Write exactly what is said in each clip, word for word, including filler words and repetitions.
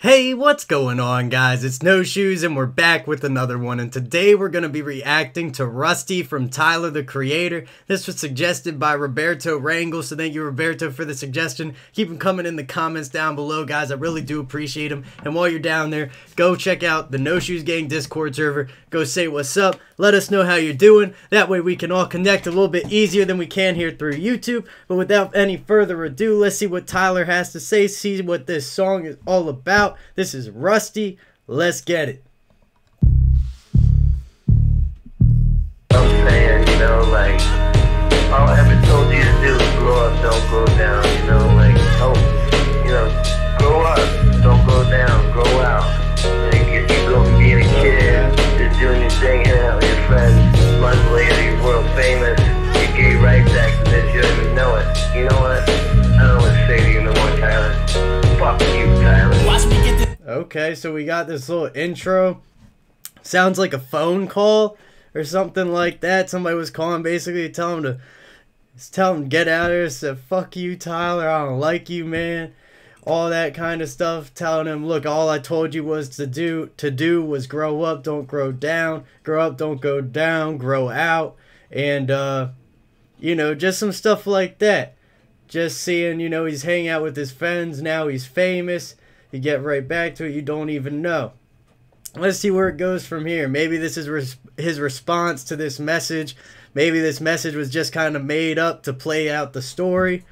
Hey, what's going on, guys? It's No Shoes and we're back with another one, and today we're going to be reacting to Rusty from Tyler the Creator. This was suggested by Roberto Rangel, so thank you, Roberto, for the suggestion. Keep them coming in the comments down below, guys. I really do appreciate them. And while you're down there, go check out the No Shoes Gang Discord server. Go say what's up. Let us know how you're doing. That way we can all connect a little bit easier than we can here through YouTube. But without any further ado, let's see what Tyler has to say, see what this song is all about. This is Rusty. Let's get it. I'm saying, you know, like, all I ever told you to do is grow up, don't go down, you know, like, oh, you know, grow up, don't go down, grow out. And if you go from being a kid, just doing your thing, hanging out with your friends, months later, you're world famous, you gave rights activists, you don't even know it. You know what? I don't want to say to you no more, Tyler. Fuck you, Tyler. Okay, so we got this little intro. Sounds like a phone call or something like that. Somebody was calling, basically, tell him to tell him to get out of here. Said, fuck you, Tyler. I don't like you, man. All that kind of stuff. Telling him, look, all I told you was to do to do was grow up, don't grow down. Grow up, don't go down. Grow out. And, uh, you know, just some stuff like that. Just seeing, you know, he's hanging out with his friends. Now he's famous. You get right back to it, you don't even know. Let's see where it goes from here. Maybe this is res his response to this message. Maybe this message was just kind of made up to play out the story.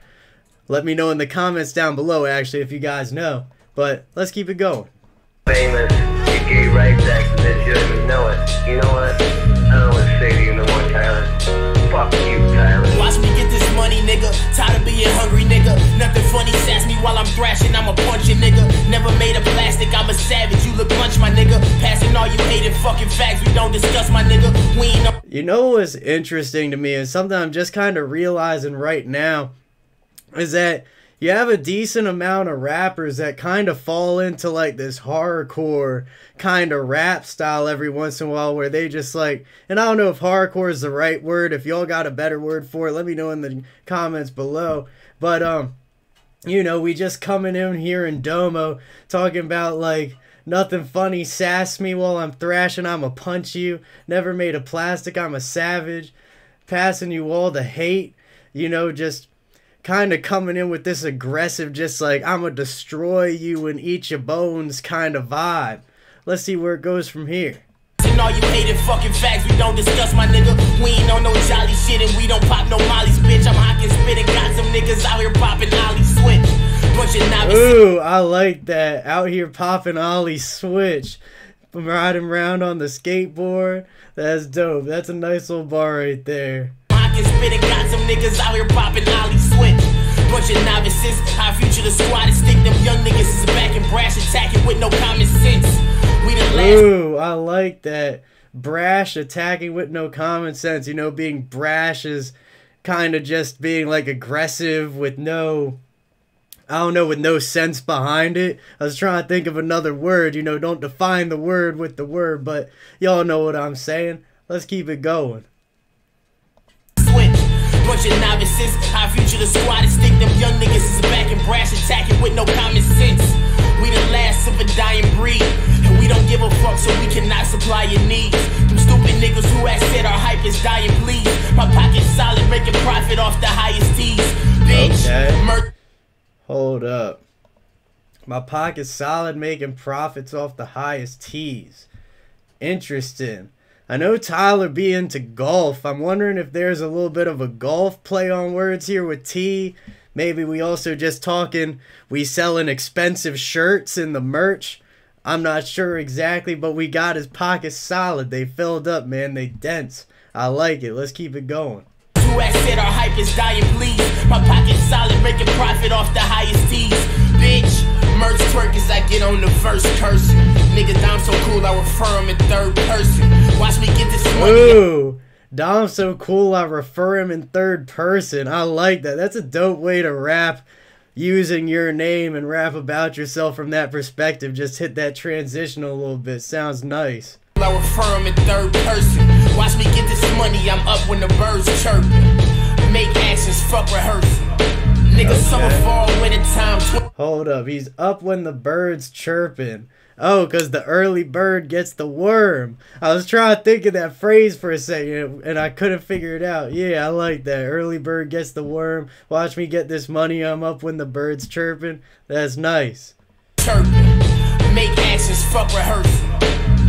Let me know in the comments down below, actually, if you guys know. But let's keep it going. Famous, you gay rights activists, you don't even know it. You know what? I don't want to say to you no more, Tyler. Fuck you, Tyler. Watch me get this money, nigga. Tired of being hungry, nigga. Nothing funny sass me while I'm thrashing. I'm a punching nigga. Never made a plastic. I'm a savage. You look punch, my nigga. Passing all you hated fucking facts. We don't discuss, my nigga. We ain't no. You know what's interesting to me is something I'm just kind of realizing right now is that you have a decent amount of rappers that kind of fall into like this hardcore kind of rap style every once in a while where they just like, and I don't know if hardcore is the right word. If y'all got a better word for it, let me know in the comments below. But, um, you know, we just coming in here in Domo talking about like, nothing funny, sass me while I'm thrashing, I'm a punch you, never made a plastic, I'm a savage, passing you all the hate, you know, just kind of coming in with this aggressive, just like, I'm gonna destroy you and eat your bones kind of vibe. Let's see where it goes from here. All you hated fucking facts, we don't discuss, my nigga. We ain't on no jolly shit and we don't pop no mollies, bitch. I'm hocking spit and got some niggas out here popping ollie switch. Bunch of novices. Ooh, I like that. Out here popping ollie switch. I'm riding around on the skateboard. That's dope. That's a nice little bar right there. Spit and got some niggas out here popping ollie switch. Bunch of novices, our future the squad is stick. Them young niggas is back and brash, attacking with no common sense. We done last. Ooh, I like that. Brash, attacking with no common sense. You know, being brash is kind of just being like aggressive with no, I don't know, with no sense behind it. I was trying to think of another word. You know, don't define the word with the word, but y'all know what I'm saying. Let's keep it going. Bunch of novices, our future the squad is thick. Them young niggas is back and brash, attacking with no common sense. We the last of a dying breed, and we don't give a fuck, so we cannot supply your needs. Them stupid niggas who had said our hype is dying, please. My pocket's solid, making profit off the highest D's. Bitch, okay. Hold up. My pocket's solid, making profits off the highest T's. Interesting. I know Tyler be into golf. I'm wondering if there's a little bit of a golf play on words here with T. Maybe we also just talking, we selling expensive shirts in the merch. I'm not sure exactly, but we got his pockets solid. They filled up, man. They dense. I like it. Let's keep it going. Who has said our hype is dying, please? My pocket's solid, making profit off the highest T's. Bitch. Merch twerk as I get on the verse cursing. Nigga, Dom so cool, I refer him in third person. Watch me get this money. Ooh, Dom so cool, I refer him in third person. I like that. That's a dope way to rap, using your name and rap about yourself from that perspective. Just hit that transition a little bit. Sounds nice. I refer him in third person. Watch me get this money. I'm up when the birds chirping. Make actions, fuck rehearsing. Nigga, okay. Summer, fall, winter time. Hold up. He's up when the bird's chirping. Oh, because the early bird gets the worm. I was trying to think of that phrase for a second, and I couldn't figure it out. Yeah, I like that. Early bird gets the worm. Watch me get this money. I'm up when the bird's chirping. That's nice. Chirping. Make ashes, fuck rehearsal.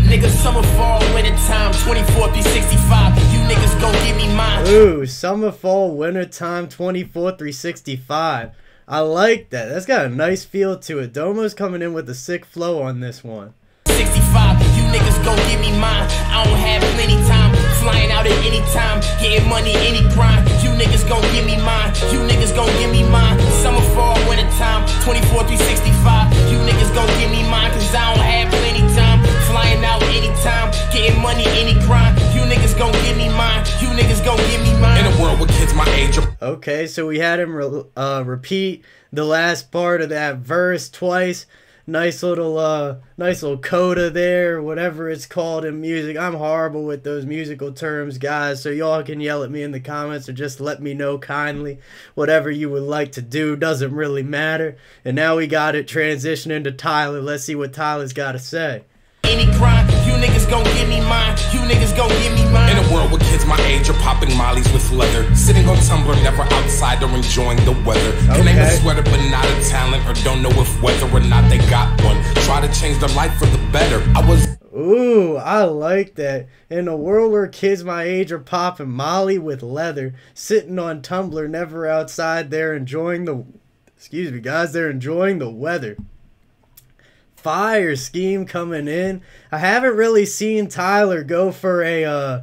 Niggas, summer, fall, winter time, twenty-four through sixty-five. You niggas go give me mine. Ooh, summer, fall, winter time, twenty-four through sixty-five. I like that. That's got a nice feel to it. Domo's coming in with a sick flow on this one. sixty-five, you niggas go give me mine. I don't have plenty time. Flying out at any time. Getting money, any grind. You niggas gon' give me mine. You niggas gon' give me mine. Summer, fall, winter time, twenty-four through sixty-five. You niggas gon' give me mine, cause I don't have plenty time. Flying out any time. Getting money, any grind. You niggas gon' give me mine. You niggas gon' give me mine. In a world with kids my age. Okay, so we had him re uh, repeat the last part of that verse twice. Nice little, uh, nice little coda there, whatever it's called in music. I'm horrible with those musical terms, guys, so y'all can yell at me in the comments or just let me know kindly. Whatever you would like to do doesn't really matter. And now we got it transitioning to Tyler. Let's see what Tyler's got to say. Any grind, you niggas gon' give me mine. You niggas gon' give me mine. In a world where kids my age are popping mollies with leather, sitting on Tumblr, never outside or enjoying the weather. Okay. Claim a sweater but not a talent, or don't know if whether or not they got one. Try to change their life for the better. I was. Ooh, I like that. In a world where kids my age are popping molly with leather, sitting on Tumblr, never outside, they're enjoying the. Excuse me, guys, they're enjoying the weather. Fire scheme coming in. I haven't really seen Tyler go for a uh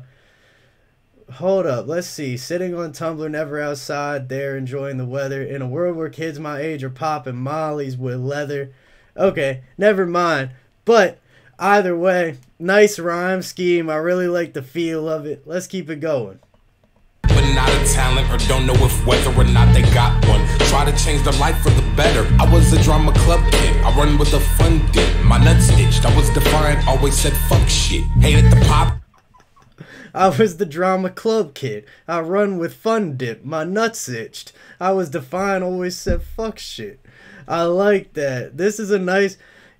hold up, let's see. Sitting on Tumblr, never outside, they're enjoying the weather. In a world where kids my age are popping mollies with leather. Okay, never mind. But either way, nice rhyme scheme. I really like the feel of it. Let's keep it going. Not a talent, or don't know if whether or not they got one. Try to change their life for the better. I was a drama club kid. I run with a fun dip. My nuts itched. I was defiant. Always said fuck shit. Hated the pop. I was the drama club kid. I run with fun dip. My nuts itched. I was defiant. Always said fuck shit. I like that. This is a nice.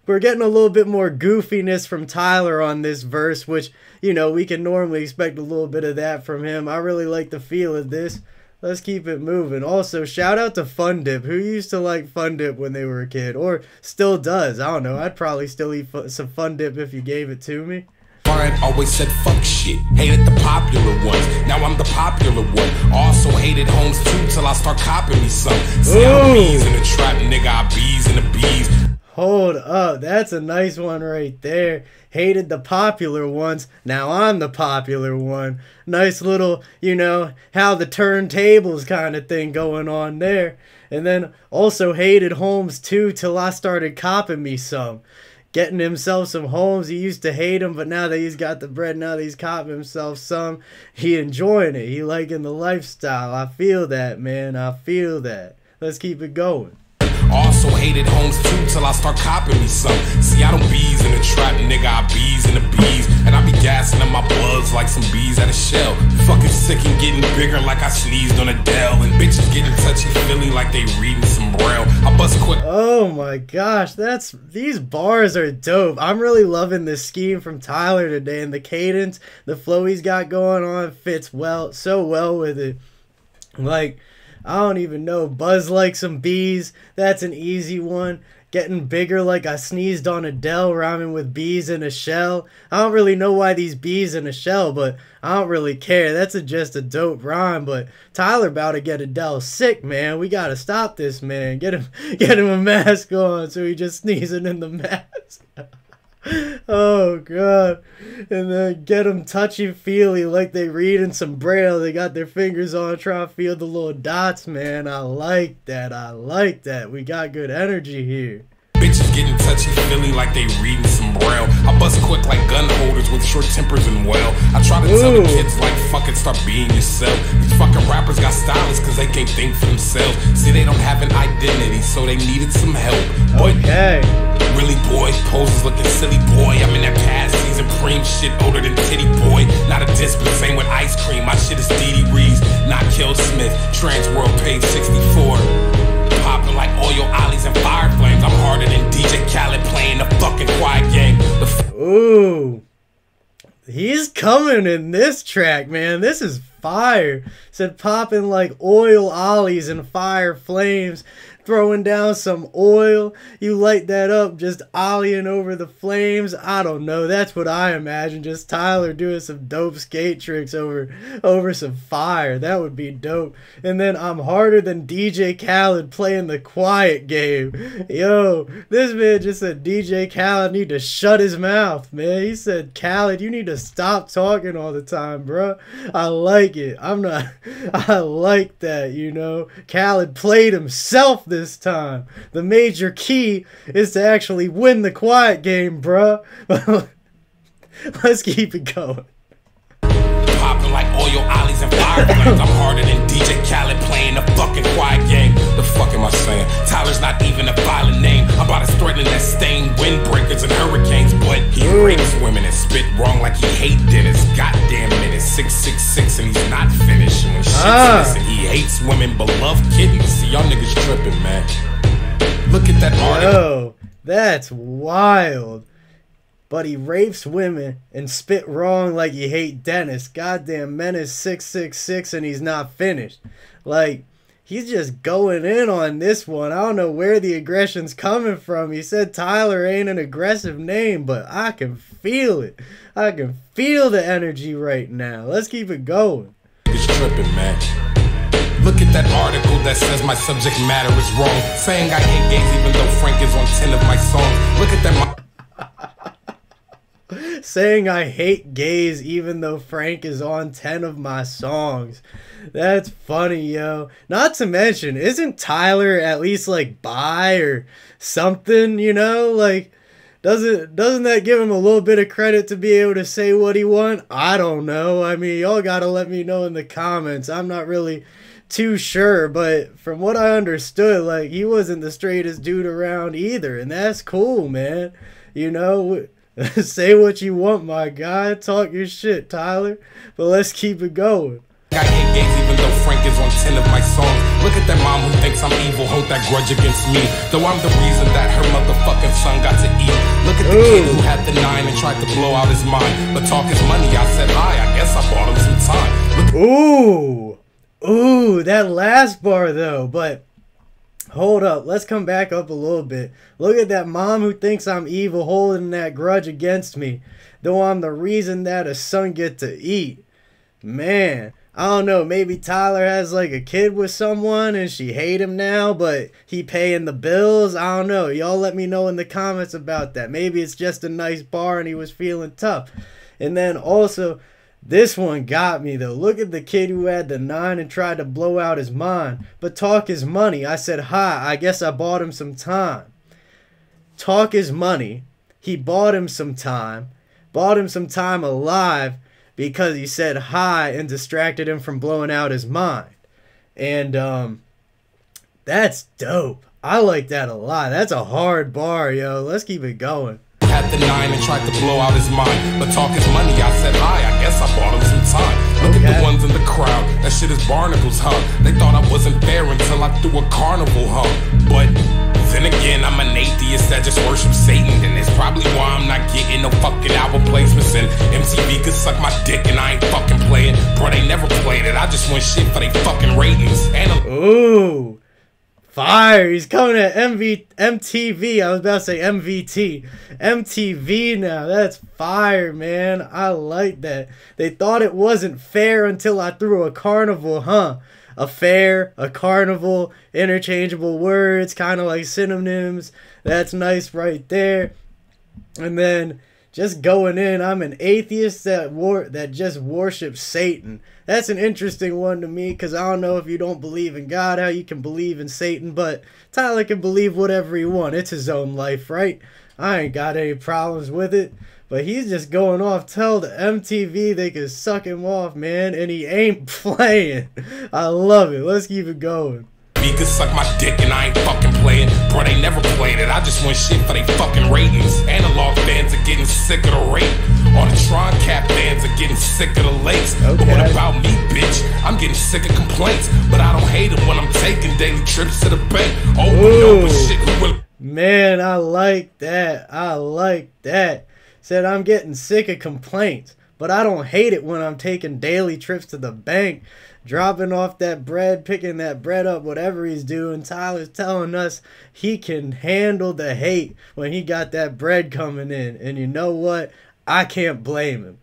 We're getting a little bit more goofiness from Tyler on this verse, which, you know, we can normally expect a little bit of that from him. I really like the feel of this. Let's keep it moving. Also, shout out to Fun Dip, who used to like Fun Dip when they were a kid, or still does. I don't know. I'd probably still eat some Fun Dip if you gave it to me. I've always said fuck shit. Hated the popular ones. Now I'm the popular one. Also hated homes too till I start copying me some. See, I'm bees in the trap, nigga. I bees in the bees. Hold up, that's a nice one right there. Hated the popular ones, now I'm the popular one. Nice little, you know, how the turntables kind of thing going on there. And then also hated homes too till I started copping me some. Getting himself some homes, he used to hate them, but now that he's got the bread, now that he's copping himself some, he enjoying it, he liking the lifestyle. I feel that, man, I feel that. Let's keep it going. Also hated homes too till I start copping me some. See, I don't bees in the trap, nigga, I bees in the bees. And I be gassing in my bloods like some bees at a shell. Fucking sick and getting bigger like I sneezed on Adele. And bitches getting touchy feeling like they reading some braille. I bust quick. Oh my gosh, that's these bars are dope. I'm really loving this scheme from Tyler today, and the cadence, the flow he's got going on fits well, so well with it. Like, I don't even know. Buzz like some bees. That's an easy one. Getting bigger like I sneezed on Adele, rhyming with bees in a shell. I don't really know why these bees in a shell, but I don't really care. That's a, just a dope rhyme, but Tyler about to get Adele sick, man. We got to stop this, man. Get him, get him a mask on so he just sneezing in the mask. Oh god. And then get them touchy feely like they reading some braille. They got their fingers on trying to feel the little dots, man. I like that. I like that. We got good energy here. Bitches getting touchy feely like they reading some braille. I bust quick like gun holders with short tempers and well. I try to Ooh. Tell the kids like fucking stop being yourself. These fucking rappers got stylists cause they can't think for themselves. See, they don't have an identity, so they needed some help. But okay. Really boy, poses looking silly boy. I'm in that past season cream shit older than titty boy. Not a disc, but same with ice cream. My shit is Dee Dee Reeves, not Kill Smith. Trans World Page sixty-four. Poppin' burn like oil, ollies, and fire flames. I'm harder than D J Khaled playing the fucking quiet game. Ooh. He's coming in this track, man. This is fire. Said popping like oil, ollies, and fire flames. Throwing down some oil. You light that up, just ollieing over the flames. I don't know. That's what I imagine. Just Tyler doing some dope skate tricks over, over some fire. That would be dope. And then I'm harder than D J Khaled playing the quiet game. Yo, this man just said D J Khaled need to shut his mouth, man. He said, Khaled, you need to stop talking all the time, bro. I like it. I'm not... I like that, you know. Khaled played himself this time. The major key is to actually win the quiet game, bruh. Let's keep it going. Popping like oil, ollies, and fire flames. I'm harder than D J Khaled playing the fucking quiet game. The fuck am I saying? Tyler's not even a violent name. I'm about to threaten that stain windbreakers and hurricanes, but he rapes women and spit wrong like he hate dinners. Goddamn it, it's six six six and he's not finished. And shit's ah. innocent. He hates women but love kittens. See, y'all niggas tripping, man. Look at that article. Oh, that's wild. But he rapes women and spit wrong like he hate Dennis. Goddamn menace six six six and he's not finished. Like, he's just going in on this one. I don't know where the aggression's coming from. He said Tyler ain't an aggressive name, but I can feel it. I can feel the energy right now. Let's keep it going. It's tripping, man. Look at that article that says my subject matter is wrong. Saying I hate gays even though Frank is on ten of my songs. Look at that... Saying I hate gays even though Frank is on ten of my songs. That's funny, yo. Not to mention, isn't Tyler at least like bi or something, you know? Like, doesn't doesn't that give him a little bit of credit to be able to say what he want? I don't know. I mean, y'all gotta let me know in the comments. I'm not really too sure, but from what I understood, like, he wasn't the straightest dude around either, and that's cool, man. You know, say what you want, my guy. Talk your shit, Tyler. But let's keep it going. I hate games even though Frank is on ten of my songs. Look at that mom who thinks I'm evil, hold that grudge against me. Though I'm the reason that her motherfucking son got to eat. Look at the Ooh. kid who had the nine and tried to blow out his mind. But talk is money, I said hi, I guess I bought him some time. Ooh. Ooh, that last bar though, but... Hold up, let's come back up a little bit. Look at that mom who thinks I'm evil holding that grudge against me. Though I'm the reason that a son get to eat. Man, I don't know, maybe Tyler has like a kid with someone and she hate him now, but he paying the bills? I don't know. Y'all let me know in the comments about that. Maybe it's just a nice bar and he was feeling tough. And then also... This one got me, though. Look at the kid who had the nine and tried to blow out his mind. But talk is money. I said, hi, I guess I bought him some time. Talk is money. He bought him some time. Bought him some time alive because he said hi and distracted him from blowing out his mind. And um, that's dope. I like that a lot. That's a hard bar, yo. Let's keep it going. Had the nine and tried to blow out his mind, but talk is money. I said hi, I guess I bought him some time. Look okay. at the ones in the crowd, that shit is barnacles, huh? They thought I wasn't fair until I threw a carnival, huh? But then again, I'm an atheist that just worships Satan, and it's probably why I'm not getting no fucking album placements. And M T V could suck my dick and I ain't fucking playing, bro. They never played it. I just want shit for they fucking ratings. And ooh, fire. He's coming at M V M T V. I was about to say M V T. M T V now. That's fire, man. I like that. They thought it wasn't fair until I threw a carnival, huh? A fair, a carnival, interchangeable words, kind of like synonyms. That's nice right there. And then just going in, I'm an atheist that war that just worships Satan. That's an interesting one to me, because I don't know if you don't believe in God, how you can believe in Satan, but Tyler can believe whatever he wants. It's his own life, right? I ain't got any problems with it. But he's just going off. Tell the M T V they can suck him off, man, and he ain't playing. I love it. Let's keep it going. He could suck my dick and I ain't fucking playing, bro. They never played it. I just want shit for they fucking ratings. Analog fans are getting sick of the rape. All the Tron Cap fans are getting sick of the lakes. Okay. But what about me, bitch? I'm getting sick of complaints, but I don't hate them when I'm taking daily trips to the bank. Oh, shit. Man, I like that. I like that. Said I'm getting sick of complaints, but I don't hate it when I'm taking daily trips to the bank, dropping off that bread, picking that bread up, whatever he's doing. Tyler's telling us he can handle the hate when he got that bread coming in. And you know what? I can't blame him.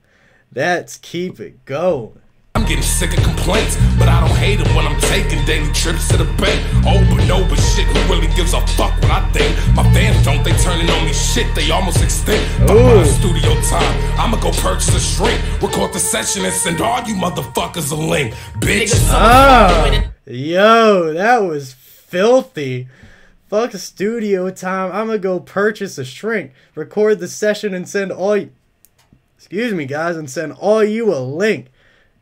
That's keep it going. I'm getting sick of complaints, but I don't hate them when I'm taking daily trips to the bank. Oh, but no, but shit, who really gives a fuck what I think? My fans don't, they turning on me shit, they almost extinct. But my studio time, I'ma go purchase a shrink, record the session and send all you motherfuckers a link, bitch. Oh, yo, that was filthy. Fuck studio time, I'ma go purchase a shrink, record the session and send all you, excuse me guys, and send all you a link.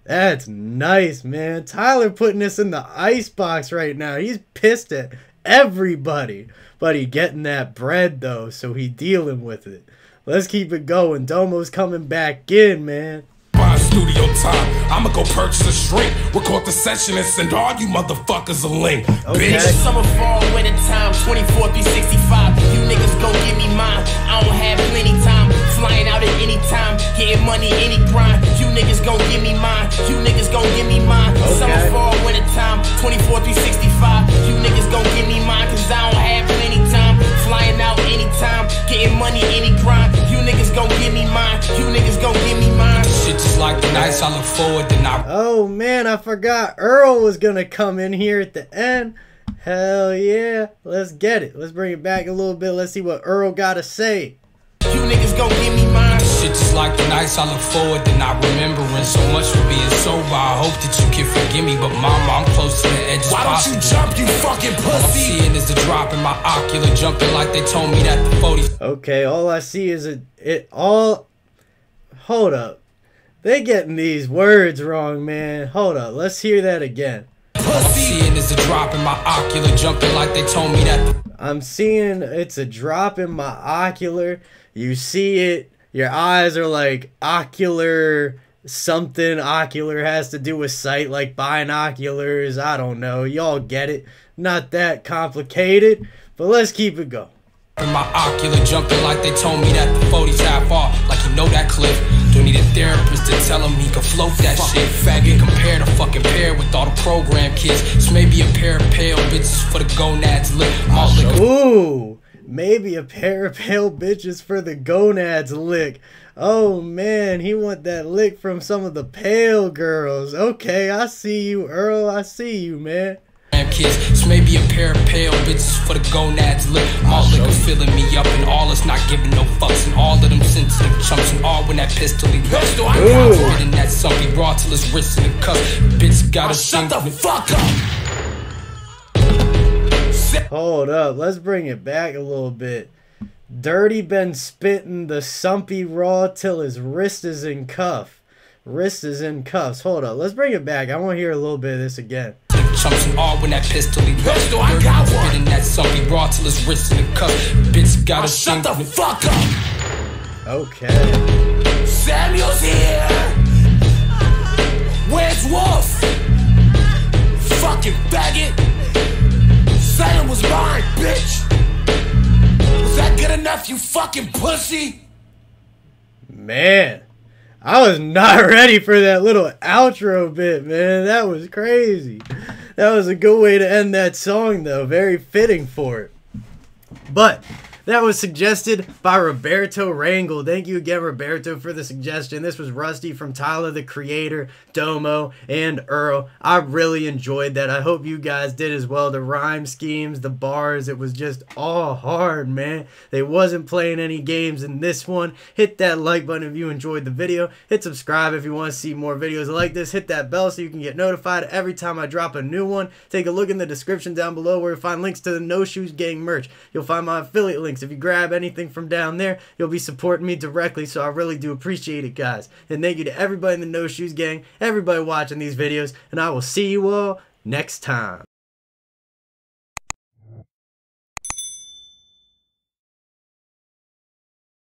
That's nice, man. Tyler putting this in the icebox right now. He's pissed at everybody. But he getting that bread, though, so he dealing with it. Let's keep it going. Domo's coming back in, man. By studio time, I'ma go purchase a shrink, record the session and send all you motherfuckers a link, okay. Bitch. Summer, fall, winter time, twenty-four through sixty-five. You niggas go give me mine. I don't have plenty time. Flying out at any time. Getting money, any grind. You niggas gon' give me mine. You niggas gon' give me mine. Okay. Summer, fall, winter time, twenty-four through sixty-five. You niggas gon' give me mine, cause I don't have plenty time. Flying out anytime, getting money, any grind. You niggas gon' give me mine. You niggas gon' give me mine. Shit just like the nights I look forward to now. Oh man, I forgot Earl was gonna come in here at the end. Hell yeah. Let's get it. Let's bring it back a little bit. Let's see what Earl gotta say. You niggas gon' give me mine. Shit just like the nights I look forward to not remembering. So much for being sober, I hope that you can forgive me. But mama, I'm close to the edge as possible. Why don't you jump, you fucking pussy? All I'm seeing is a drop in my ocular, jumping like they told me that the forties. Okay, all I see is a, it all... Hold up. They getting these words wrong, man. Hold up, let's hear that again. I'm seeing is a drop in my ocular, jumping like they told me that the... I'm seeing it's a drop in my ocular. You see it, your eyes are like ocular something. Ocular has to do with sight, like binoculars. I don't know. Y'all get it. Not that complicated, but let's keep it going. My ocular jumping like they told me that the forties half off, like you know that clip. Don't need a therapist to tell him he can float that fuck shit. Faggot compared to fucking pair with all the program kids. This may be a pair of pale bitches for the gonads lip. Ooh, maybe a pair of pale bitches for the gonads lick. Oh man, he want that lick from some of the pale girls. Okay, I see you, Earl. I see you, man. Kids, this may be a pair of pale bitches for the gonads lip. All liquor filling me up and all is not giving no fucks. And all of them sensitive chumps and all when that pistol he rushed. So I got it in that sumpy raw till his wrist in the cup. Bitch gotta shut the fuck up. Hold up, let's bring it back a little bit. Dirty been spitting the sumpy raw till his wrist is in cuff. Wrist is in cuffs. Hold up, let's bring it back. I want to hear a little bit of this again. Chumps and all when that pistol he rushed. I got one in that sumpy raw till his wrist in the cup. Bitch gotta shut the fuck up. Okay. Samuel's here. Where's Wolf? Fucking faggot. Said it was mine, bitch. Was that good enough, you fucking pussy? Man, I was not ready for that little outro bit, man. That was crazy. That was a good way to end that song, though. Very fitting for it. But that was suggested by Roberto Rangel. Thank you again, Roberto, for the suggestion. This was Rusty from Tyler the Creator, Domo, and Earl. I really enjoyed that. I hope you guys did as well. The rhyme schemes, the bars, it was just all hard, man. They wasn't playing any games in this one. Hit that like button if you enjoyed the video. Hit subscribe if you want to see more videos like this. Hit that bell so you can get notified every time I drop a new one. Take a look in the description down below where you'll find links to the No Shoes Gang merch. You'll find my affiliate links. If you grab anything from down there, you'll be supporting me directly, so I really do appreciate it, guys. And thank you to everybody in the No Shoes Gang, everybody watching these videos, and I will see you all next time.